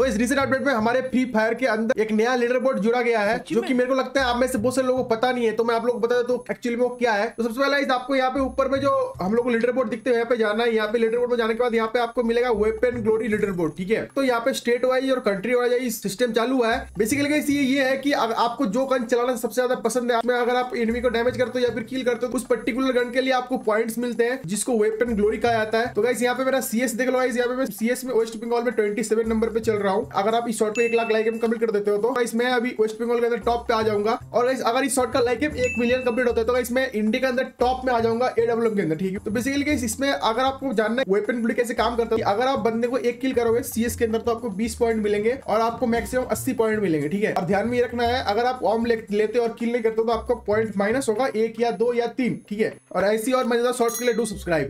तो इस recent update में हमारे फ्री फायर के अंदर एक नया लीडर बोर्ड जुड़ा गया है, जो कि मेरे को लगता है आप में से बहुत सारे लोगों को पता नहीं है, तो मैं आप लोगों को बता देता हूं एक्चुअली में वो क्या है। तो सबसे पहले आपको यहाँ पे ऊपर में जो हम लोग को लीडर बोर्ड दिखते हैं यहाँ पे जाना है। यहाँ पे लीडर बोर्ड में जाने के बाद यहाँ पे आपको मिलेगा वेपन ग्लोरी लीडर बोर्ड, ठीक है। तो यहाँ पे स्टेट वाइज और कंट्री वाइज सिस्टम चालू हुआ है। बेसिकली ये है कि आपको जो गन चलाना सबसे ज्यादा पसंद है, अगर आप एनिमी को डैमेज करते हो या फिर किल करते हो, उस पर्टिकुलर गन के लिए आपको पॉइंट्स मिलते हैं, जिसको वेपन ग्लोरी कहा जाता है। तो गाइस यहाँ पे मेरा सीएस देख लो, गाइस यहाँ पे मैं सीएस में वेस्ट बंगाल में 27 नंबर पे चल रहा हूँ। अगर आप इस शॉट पे 1 लाख लाइक गेम कंप्लीट कर देते हो तो गाइस मैं अभी वेस्ट बंगाल के अंदर टॉप पे आ जाऊंगा। और गाइस अगर इस शॉट का लाइक गेम 1 मिलियन कंप्लीट होता है तो गाइस मैं इंडिया के अंदर टॉप में आ जाऊंगा AWM के अंदर, ठीक है। तो बेसिकली गाइस इसमें अगर आपको जानना है वेपन ग्लोरी कैसे काम करता है, अगर आप बंदे को 1 किल करोगे सीएस के अंदर तो आपको 20 पॉइंट मिलेंगे और आपको मैक्सिमम 80 पॉइंट मिलेंगे, ठीक है। अब ध्यान में रखना है, अगर आप ऑम लेते और किल नहीं करते तो आपका पॉइंट माइनस होगा 1 या 2 या 3, ठीक है। और ऐसी और मजेदार शॉर्ट्स के लिए डू सब्सक्राइब।